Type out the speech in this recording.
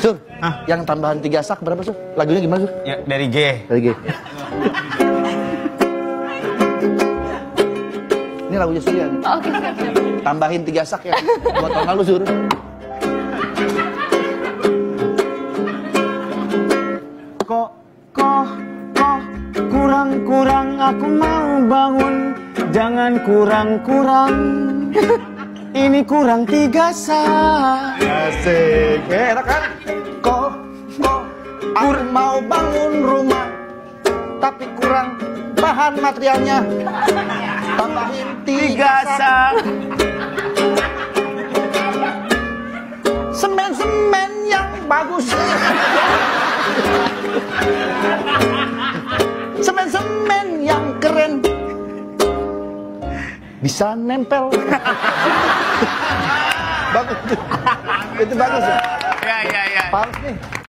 Sur, yang tambahan 3 sak berapa, Sur? Lagunya gimana, Sur? Ya, dari G. Dari G. Ini lagunya Surian. Oh, oke, siap-siap. Tambahin 3 sak ya. Buat tahun lalu, Sur. Kok, kurang-kurang aku mau bangun. Jangan kurang-kurang. Ini kurang 3 sak. Asik. Enak kan? Kok, aku mau bangun rumah, tapi kurang bahan materialnya. Tambahin 3 sak. Semen-semen yang bagus. Semen-semen yang keren. Bisa nempel. Bagus. Itu bagus ya? Ya. Pals nih.